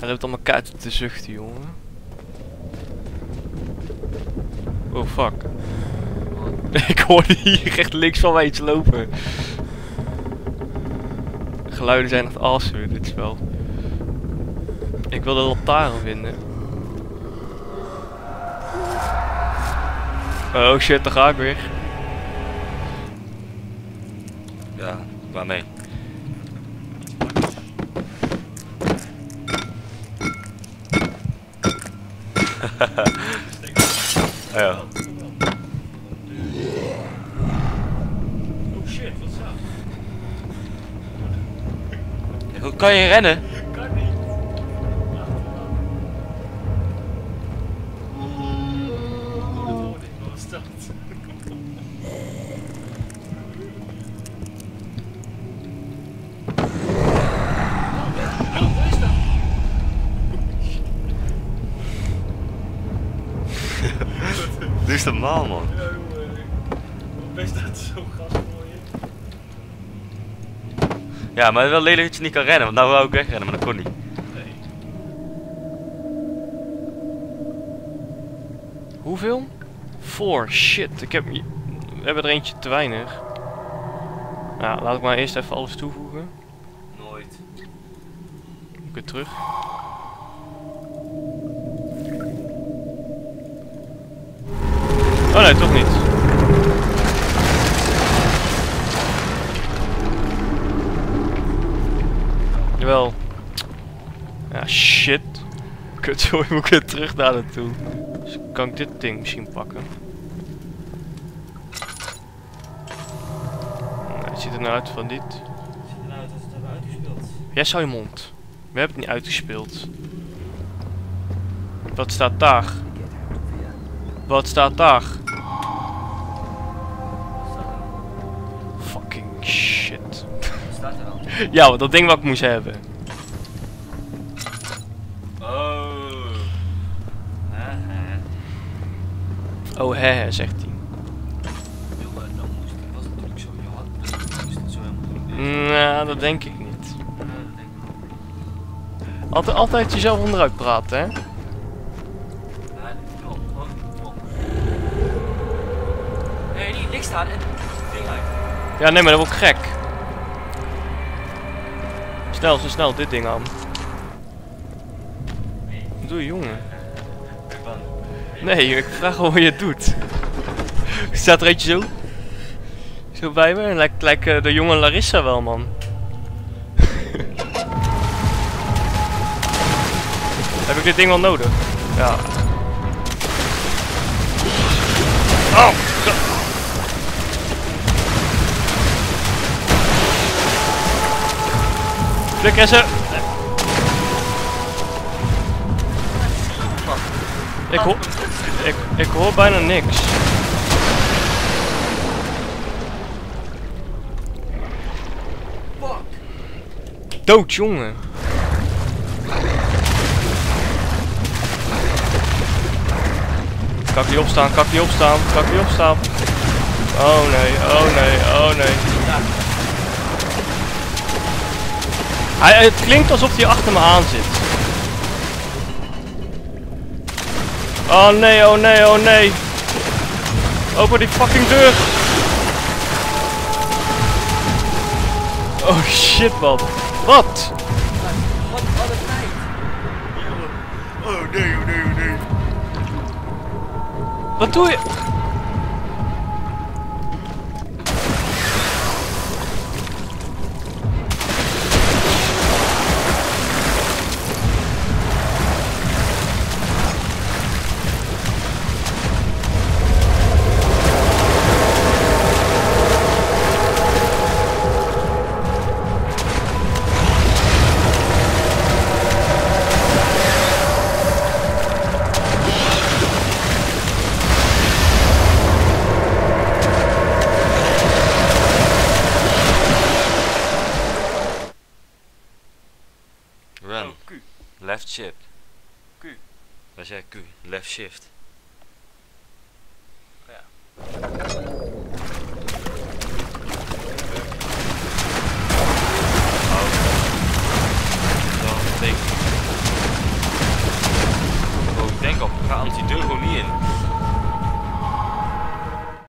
Hij heeft allemaal kaarten te zuchten, jongen. Oh fuck. Ik hoorde hier echt links van mij iets lopen. De geluiden zijn echt awesome in dit spel. Ik wil de lantaarn vinden. Oh shit, daar ga ik weer. Ja, waarmee? Ja. Oh shit, wat is dat? Hoe kan je rennen? Kan niet. Wat is dat? Dit is normaal, man. Ja, hoe is dat zo gas voor je? Ja, maar het is wel lelijk dat je niet kan rennen, want nou wou ik wegrennen, maar dat kon niet. Nee. Hoeveel? 4, shit. We hebben er eentje te weinig. Nou, laat ik maar eerst even alles toevoegen. Nooit. Moet ik het terug? Oh nee, toch niet. Jawel. Ja, shit. Kut, zo moet ik weer terug naar naartoe. Dus kan ik dit ding misschien pakken? Nou, het ziet er nou uit van dit. Het ziet er nou uit als het hebben uitgespeeld. Jij zou je mond. We hebben het niet uitgespeeld. Wat staat daar? Wat staat daar? Fucking shit. Staat er al? Ja, want dat ding wat ik moest hebben. Oh. Oh hè, zegt hij. Nou, dat denk ik niet. Altijd jezelf onderuit praten, hè? Staan en ding uit. Ja, nee, maar dat wordt gek. Snel, zo snel dit ding aan. Wat doe je, jongen? Nee, ik vraag gewoon hoe je het doet. Staat er eentje zo? Zo bij me? Lijkt de jonge Larissa wel, man. Heb ik dit ding wel nodig? Ja. Oh! Pluk en ze. Ik hoor bijna niks. Dood, jongen. Kan ik niet opstaan, kan ik niet opstaan, kan ik niet opstaan. Oh nee, oh nee, oh nee. Het klinkt alsof hij achter me aan zit. Oh nee, oh nee, oh nee. Open die fucking deur. Oh shit, man. Wat? Wat een tijd. Oh nee, oh nee, oh nee. Wat doe je? Left shift. Q. Waar zei Q? Left shift. Ja. Oh. antideuro niet in.